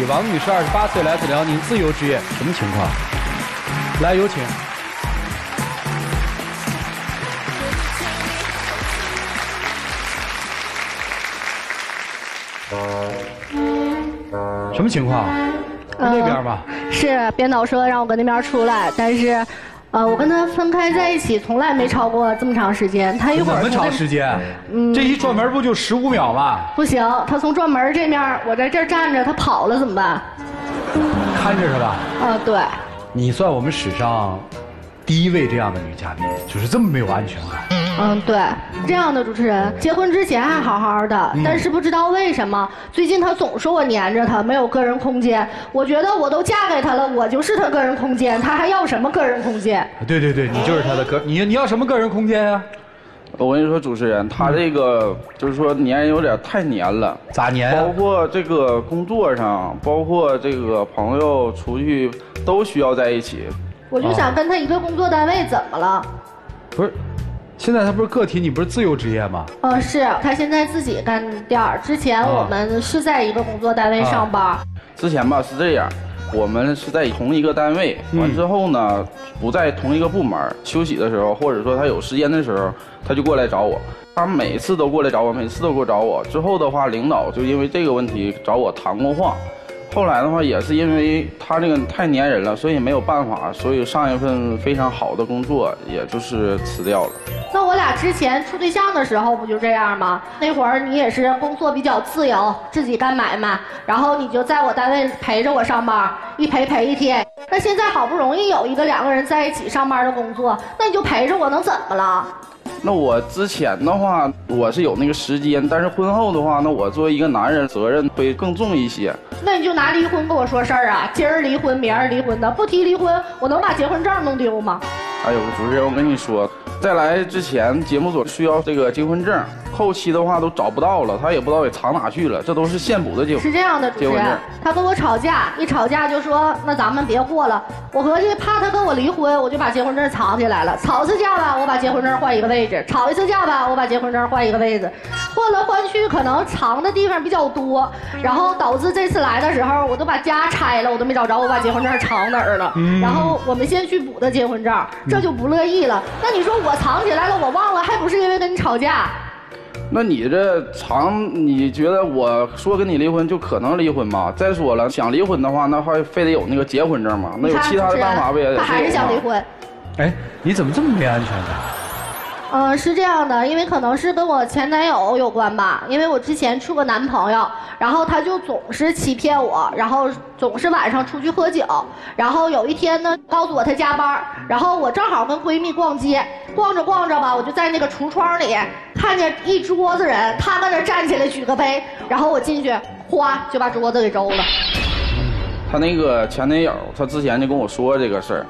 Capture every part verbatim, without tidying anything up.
野王女士，二十八岁，来自辽宁，自由职业，什么情况？来，有请。什么情况？呃、那边吧。是编导说让我搁那边出来，但是。 呃，我跟他分开在一起，从来没超过这么长时间。他一会儿怎么长时间？嗯，这一转门不就十五秒吗？不行，他从转门这面，我在这儿站着，他跑了怎么办？看着是吧？啊，对。你算我们史上第一位这样的女嘉宾，就是这么没有安全感。嗯，对，这样的主持人，结婚之前还好好的，但是不知道为什么，最近他总说我黏着他，没有个人空间。我觉得我都嫁给他了，我就是他个人空间，他还要什么个人空间？对对对，你就是他的个，你你要什么个人空间呀？我跟你说，主持人，他这个就是说黏有点太黏了，咋黏？包括这个工作上，包括这个朋友出去都需要在一起。我就想跟他一个工作单位，怎么了？不是。 现在他不是个体，你不是自由职业吗？呃，是他现在自己干店儿。之前我们是在一个工作单位上班。啊、之前吧是这样，我们是在同一个单位，完之后呢不在同一个部门。休息的时候，或者说他有时间的时候，他就过来找我。他每次都过来找我，每次都过来找我。之后的话，领导就因为这个问题找我谈过话。后来的话，也是因为他这个太粘人了，所以没有办法，所以上一份非常好的工作也就是辞掉了。 那我俩之前处对象的时候不就这样吗？那会儿你也是工作比较自由，自己干买卖，然后你就在我单位陪着我上班，一陪陪一天。那现在好不容易有一个两个人在一起上班的工作，那你就陪着我，能怎么了？那我之前的话，我是有那个时间，但是婚后的话，那我作为一个男人，责任会更重一些。那你就拿离婚跟我说事儿啊？今儿离婚，明儿离婚的，不提离婚，我能把结婚证弄丢吗？哎呦，主持人，我跟你说。 在来之前，节目组需要这个结婚证，后期的话都找不到了，他也不知道给藏哪去了，这都是现补的结婚证。是这样的，主持人，他跟我吵架，一吵架就说那咱们别过了。我合计怕他跟我离婚，我就把结婚证藏起来了。吵一次架吧，我把结婚证换一个位置；吵一次架吧，我把结婚证换一个位置。换来换去，可能藏的地方比较多，然后导致这次来的时候，我都把家拆了，我都没找着我把结婚证藏哪儿了。嗯、然后我们先去补的结婚证，这就不乐意了。嗯、那你说我？ 我藏起来了，我忘了，还不是因为跟你吵架。那你这藏，你觉得我说跟你离婚就可能离婚吗？再说了，想离婚的话，那还非得有那个结婚证吗？那有其他的办法不也得？他还是想离婚。哎，你怎么这么没安全感？ 嗯、呃，是这样的，因为可能是跟我前男友有关吧。因为我之前处过男朋友，然后他就总是欺骗我，然后总是晚上出去喝酒。然后有一天呢，告诉我他加班，然后我正好跟闺蜜逛街，逛着逛着吧，我就在那个橱窗里看见一桌子人，他跟那站起来举个杯，然后我进去，哗就把桌子给周了。他那个前男友，他之前就跟我说这个事儿。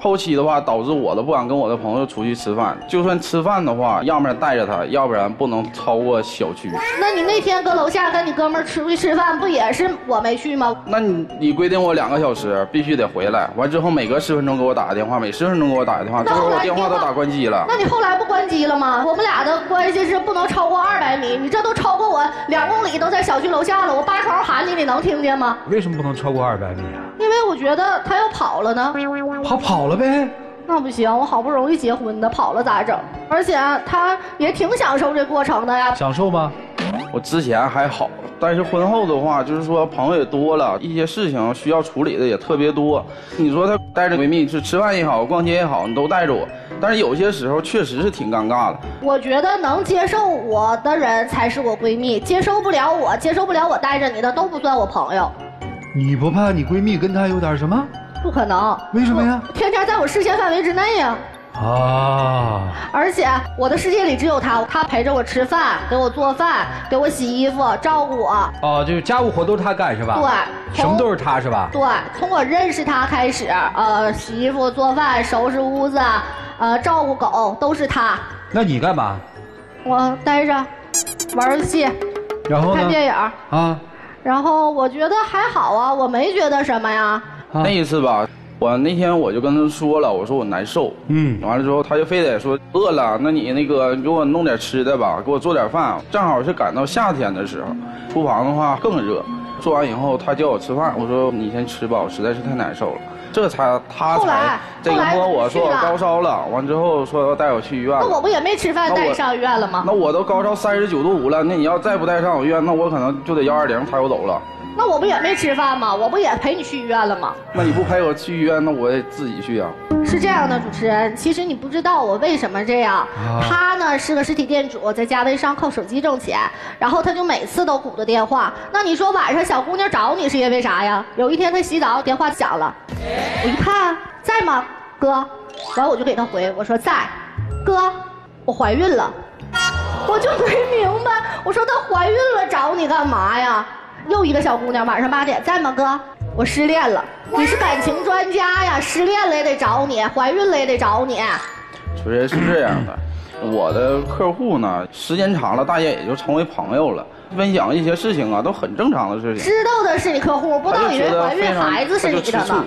后期的话，导致我都不敢跟我的朋友出去吃饭。就算吃饭的话，要不然带着他，要不然不能超过小区。那你那天跟楼下跟你哥们儿出去吃饭，不也是我没去吗？那你你规定我两个小时必须得回来，完之后每隔十分钟给我打个电话，每十分钟给我打个电话，最后我电话都打关机了。那你后来不关机了吗？我们俩的关系是不能超过二百米，你这都超过我两公里，都在小区楼下了。我八床喊你，你能听见吗？为什么不能超过二百米啊？因为我觉得他要跑了呢。他跑了。 呗，那不行，我好不容易结婚的，跑了咋整？而且他也挺享受这过程的呀。享受吗？我之前还好，但是婚后的话，就是说朋友也多了，一些事情需要处理的也特别多。你说他带着闺蜜去吃饭也好，逛街也好，你都带着我。 但是有些时候确实是挺尴尬的。我觉得能接受我的人才是我闺蜜，接受不了我，接受不了我带着你的都不算我朋友。你不怕你闺蜜跟她有点什么？ 不可能，为什么呀？天天在我视线范围之内呀！啊！而且我的世界里只有他，他陪着我吃饭，给我做饭，给我洗衣服，照顾我。哦，就是家务活都是他干是吧？对，什么都是他是吧？对，从我认识他开始，呃，洗衣服、做饭、收拾屋子，呃，照顾狗都是他。那你干嘛？我待着，玩游戏，然后看电影啊。然后我觉得还好啊，我没觉得什么呀。 那一次吧，我那天我就跟他说了，我说我难受，嗯，完了之后他就非得说饿了，那你那个给我弄点吃的吧，给我做点饭。正好是赶到夏天的时候，厨房的话更热，做完以后，他叫我吃饭，我说你先吃吧，我实在是太难受了。这才他才这一摸我说我高烧了，完之后说要带我去医院。那我不也没吃饭带你上医院了吗？那我都高烧三十九度五了，那你要再不带上我医院，那我可能就得幺二零抬我走了。那我不也没吃饭吗？我不也陪你去医院了吗？那你不陪我去医院，那我也自己去啊。是这样的，主持人，其实你不知道我为什么这样。啊、他呢是个实体店主，在家微商靠手机挣钱，然后他就每次都鼓捣电话。那你说晚上小姑娘找你是因为啥呀？有一天她洗澡，电话响了。 我一看，在吗，哥？然后我就给他回，我说在，哥，我怀孕了。我就没明白，我说她怀孕了找你干嘛呀？又一个小姑娘，晚上八点，在吗，哥？我失恋了。你是感情专家呀，失恋了也得找你，怀孕了也得找你。主持人是这样的，我的客户呢，时间长了，大家也就成为朋友了。 分享一些事情啊，都很正常的事情。知道的是你客户，不知道以为怀孕孩子是你的呢。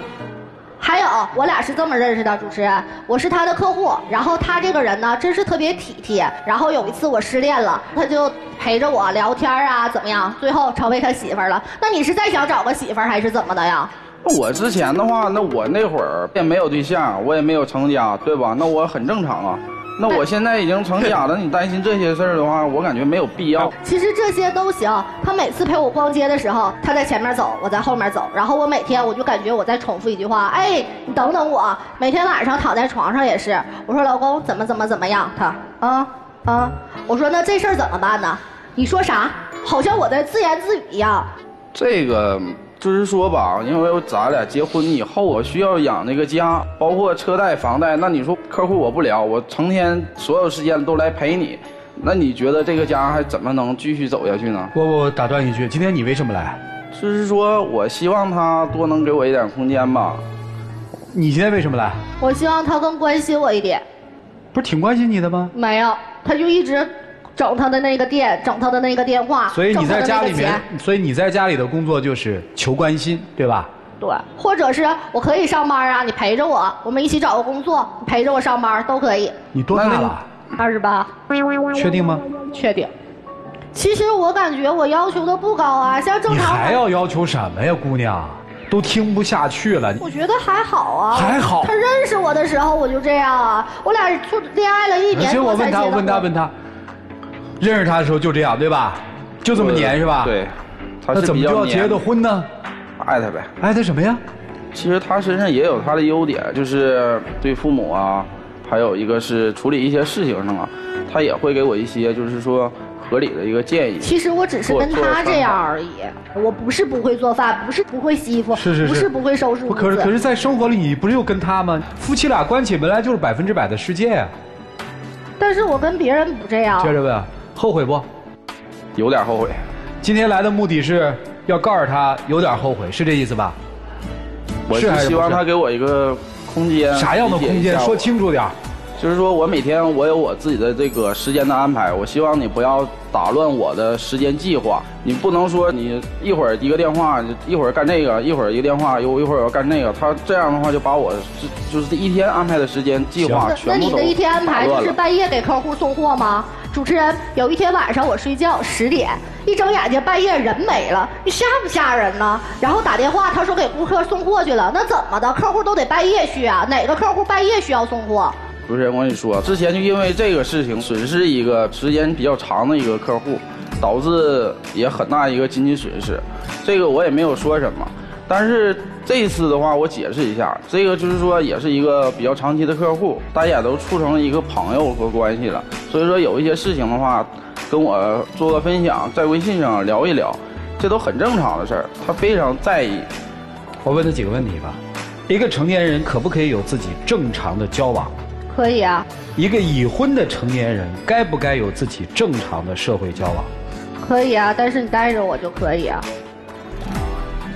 还有，我俩是这么认识的，主持人，我是他的客户，然后他这个人呢，真是特别体贴。然后有一次我失恋了，他就陪着我聊天啊，怎么样？最后成为他媳妇了。那你是再想找个媳妇还是怎么的呀？ 我之前的话，那我那会儿也没有对象，我也没有成家，对吧？那我很正常啊。那我现在已经成家了，你担心这些事儿的话，我感觉没有必要。其实这些都行。他每次陪我逛街的时候，他在前面走，我在后面走，然后我每天我就感觉我在重复一句话：哎，你等等我。每天晚上躺在床上也是，我说老公怎么怎么怎么样，他啊啊，我说那这事儿怎么办呢？你说啥？好像我在自言自语一样。这个。 就是说吧，因为咱俩结婚以后，我需要养那个家，包括车贷、房贷。那你说客户我不聊，我成天所有时间都来陪你，那你觉得这个家还怎么能继续走下去呢？我我打断一句，今天你为什么来？就是说我希望他多能给我一点空间吧。你今天为什么来？我希望他更关心我一点。不是挺关心你的吗？没有，他就一直。 整他的那个店，整他的那个电话。所以你在家里面，所以你在家里的工作就是求关心，对吧？对，或者是我可以上班啊，你陪着我，我们一起找个工作，你陪着我上班都可以。你多大了？二十八。确定吗？确定。其实我感觉我要求的不高啊，像正常。你还要要求什么呀，姑娘？都听不下去了。我觉得还好啊。还好。他认识我的时候我就这样啊，我俩就恋爱了一年多才结的婚。我问他，问他，问他。 认识他的时候就这样，对吧？就这么黏是吧？对，他是比较黏。那怎么就要结的婚呢？爱他呗。爱他什么呀？其实他身上也有他的优点，就是对父母啊，还有一个是处理一些事情上啊，他也会给我一些就是说合理的一个建议。其实我只是跟他这样而已，我不是不会做饭，不是不会洗衣服，是是是，不是不会收拾屋子。可是可是在生活里，你不是又跟他吗？夫妻俩关系本来就是百分之百的世界呀。但是我跟别人不这样。接着问。 后悔不？有点后悔。今天来的目的是要告诉他有点后悔，是这意思吧？我是希望他给我一个空间。啥样的空间？说清楚点。就是说我每天我有我自己的这个时间的安排，我希望你不要打乱我的时间计划。你不能说你一会儿一个电话，一会儿干这个，一会儿一个电话，又一会儿要干那个。他这样的话就把我就是一天安排的时间计划全部都打乱了。那你的一天安排就是半夜给客户送货吗？ 主持人，有一天晚上我睡觉十点，一睁眼睛半夜人没了，你吓不吓人呢？然后打电话，他说给顾客送货去了，那怎么的？客户都得半夜去啊，哪个客户半夜需要送货？主持人，我跟你说，之前就因为这个事情损失一个时间比较长的一个客户，导致也很大一个经济损失，这个我也没有说什么。 但是这一次的话，我解释一下，这个就是说也是一个比较长期的客户，大家也都处成了一个朋友和关系了。所以说有一些事情的话，跟我做个分享，在微信上聊一聊，这都很正常的事儿。他非常在意。我问他几个问题吧：一个成年人可不可以有自己正常的交往？可以啊。一个已婚的成年人该不该有自己正常的社会交往？可以啊，但是你带着我就可以啊。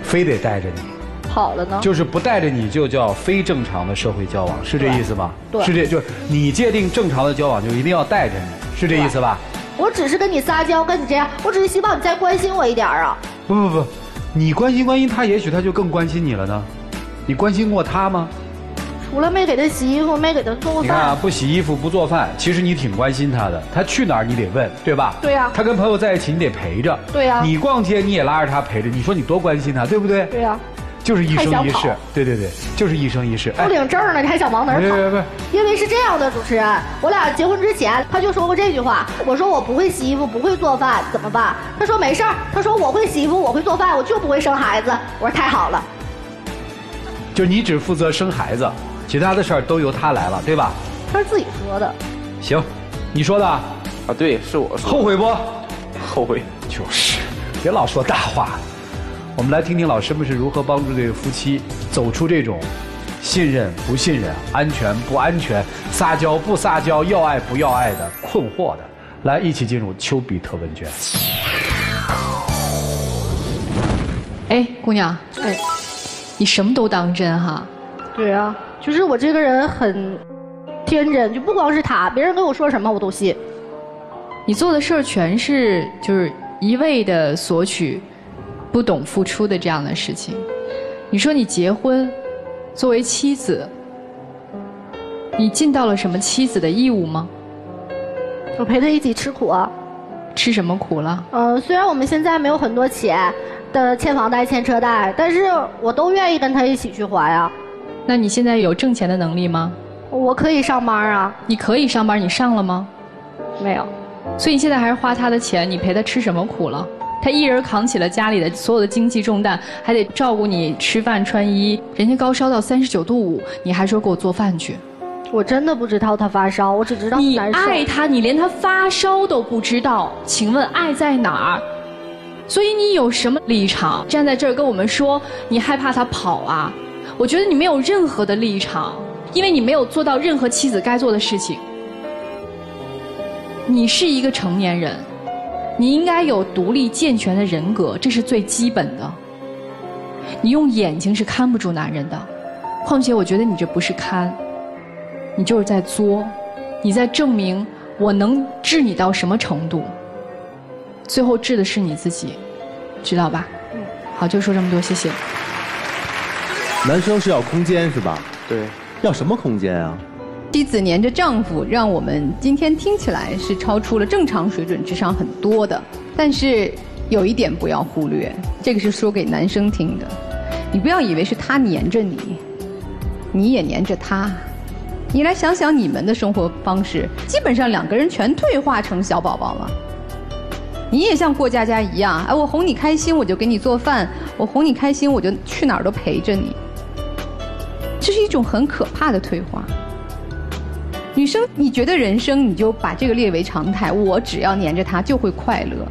非得带着你，好了呢？就是不带着你就叫非正常的社会交往，是这意思吧？对，是这，就是你界定正常的交往就一定要带着你，是这意思吧？我只是跟你撒娇，跟你这样，我只是希望你再关心我一点啊！不不不，你关心关心他，也许他就更关心你了呢。你关心过他吗？除了没给他洗衣服，没给他做饭。你看啊，不洗衣服，不做饭，其实你挺关心他的。他去哪儿你得问，对吧？对呀、啊。他跟朋友在一起你得陪着。对呀、啊。你逛街你也拉着他陪着，你说你多关心他，对不对？对呀、啊。就是一生一世，对对对，就是一生一世。不领证呢，你还想往哪儿跑？别别别！因为是这样的，主持人，我俩结婚之前他就说过这句话。我说我不会洗衣服，不会做饭，怎么办？他说没事儿，他说我会洗衣服，我会做饭，我就不会生孩子。我说太好了。就你只负责生孩子，其他的事儿都由他来了，对吧？他是自己说的。行，你说的啊？对，是我说的。后悔不？后悔。就是，别老说大话。我们来听听老师们是如何帮助这个夫妻走出这种信任不信任、安全不安全、撒娇不撒娇、要爱不要爱的困惑的。来，一起进入丘比特问卷。哎，姑娘，哎，你什么都当真哈？对啊，就是我这个人很天真，就不光是他，别人跟我说什么我都信。你做的事儿全是就是一味的索取。不懂付出的这样的事情，你说你结婚，作为妻子，你尽到了什么妻子的义务吗？我陪他一起吃苦啊。吃什么苦了？嗯、呃，虽然我们现在没有很多钱的欠房贷、欠车贷，但是我都愿意跟他一起去还呀、啊。那你现在有挣钱的能力吗？我可以上班啊。你可以上班，你上了吗？没有。所以你现在还是花他的钱，你陪他吃什么苦了？他一人扛起了家里的所有的经济重担，还得照顾你吃饭穿衣。人家高烧到三十九度五，你还说给我做饭去？我真的不知道他发烧，我只知道你爱他，你连他发烧都不知道。请问爱在哪儿？所以你有什么立场站在这儿跟我们说你害怕他跑啊？我觉得你没有任何的立场，因为你没有做到任何妻子该做的事情。你是一个成年人。你应该有独立健全的人格，这是最基本的。你用眼睛是看不住男人的，况且我觉得你这不是看，你就是在作，你在证明我能治你到什么程度，最后治的是你自己，知道吧？嗯。好，就说这么多，谢谢。男生是要空间是吧？对。要什么空间啊？妻子黏着丈夫，让我们今天听起来是超出了正常水准之上很多的。但是有一点不要忽略，这个是说给男生听的，你不要以为是他黏着你，你也黏着他。你来想想你们的生活方式，基本上两个人全退化成小宝宝了。你也像过家家一样，哎，我哄你开心我就给你做饭，我哄你开心我就去哪儿都陪着你。这是一种很可怕的退化。女生，你觉得人生你就把这个列为常态，我只要黏着他就会快乐。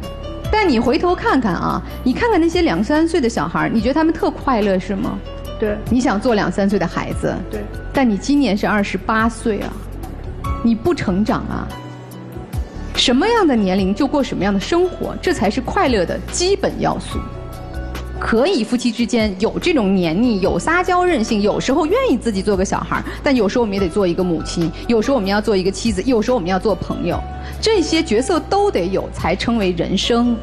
但你回头看看啊，你看看那些两三岁的小孩，你觉得他们特快乐是吗？对。你想做两三岁的孩子，对。但你今年是二十八岁啊，你不成长啊。什么样的年龄就过什么样的生活，这才是快乐的基本要素。可以，夫妻之间有这种黏腻，有撒娇任性，有时候愿意自己做个小孩，但有时候我们也得做一个母亲，有时候我们要做一个妻子，有时候我们要做朋友，这些角色都得有，才称为人生。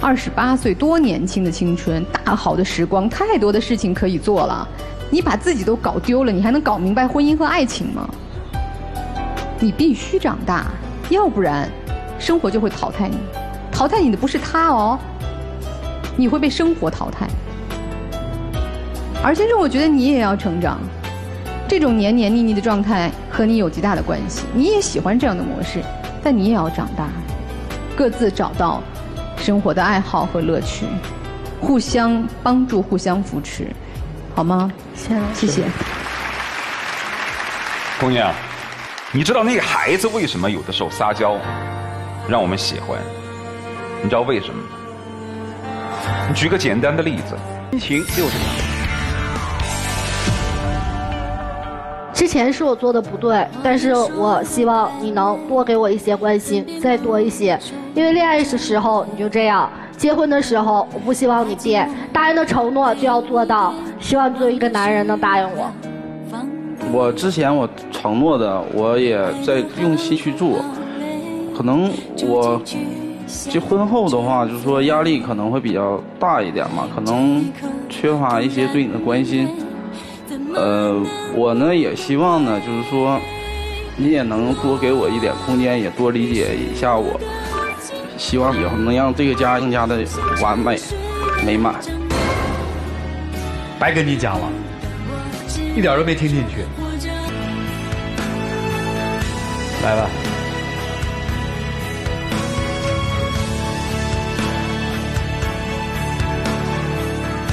二十八岁多年轻的青春，大好的时光，太多的事情可以做了，你把自己都搞丢了，你还能搞明白婚姻和爱情吗？你必须长大，要不然生活就会淘汰你，淘汰你的不是他哦。你会被生活淘汰，而先生，我觉得你也要成长。这种黏黏腻腻的状态和你有极大的关系，你也喜欢这样的模式，但你也要长大，各自找到生活的爱好和乐趣，互相帮助，互相扶持，好吗？谢谢。姑娘，你知道那个孩子为什么有的时候撒娇让我们喜欢？你知道为什么？你举个简单的例子，心情就是这样。之前是我做的不对，但是我希望你能多给我一些关心，再多一些。因为恋爱的时候你就这样，结婚的时候我不希望你变，答应的承诺就要做到，希望作为一个男人能答应我。我之前我承诺的，我也在用心去做，可能我。结婚后的话，就是说压力可能会比较大一点嘛，可能缺乏一些对你的关心。呃，我呢也希望呢，就是说，你也能多给我一点空间，也多理解一下我。希望以后能让这个家更加的完美、美满。白跟你讲了，一点都没听进去。来吧。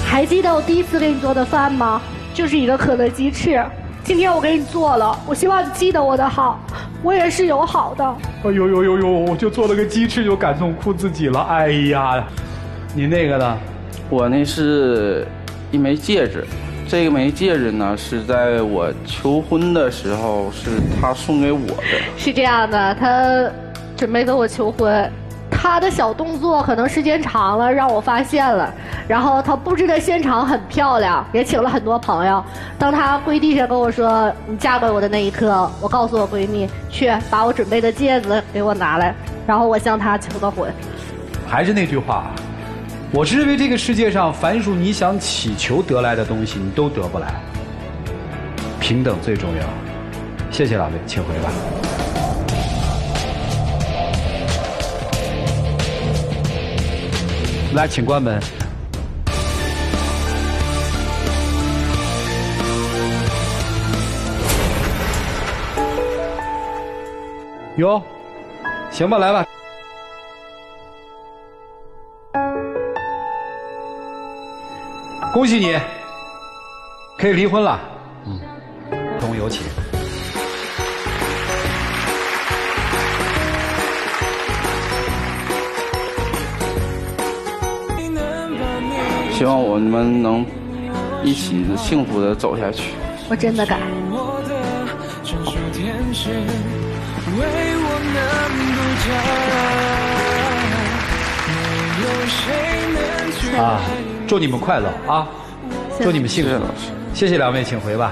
还记得我第一次给你做的饭吗？就是一个可乐鸡翅。今天我给你做了，我希望你记得我的好，我也是有好的。哎呦呦呦呦！我就做了个鸡翅就感动哭自己了。哎呀，你那个呢？我那是一枚戒指，这枚戒指呢是在我求婚的时候是他送给我的。是这样的，他准备跟我求婚。 他的小动作可能时间长了，让我发现了。然后他布置的现场很漂亮，也请了很多朋友。当他跪地下跟我说“你嫁给我的那一刻”，我告诉我闺蜜去把我准备的戒指给我拿来。然后我向他求的婚。还是那句话，我是认为这个世界上凡属你想祈求得来的东西，你都得不来。平等最重要。谢谢老魏，请回吧。 来，请关门。哟，行吧，来吧。恭喜你，可以离婚了。嗯，恭有请。 希望我们能一起幸福的走下去。我真的敢。啊，祝你们快乐啊！谢谢祝你们幸福。谢谢两位，请回吧。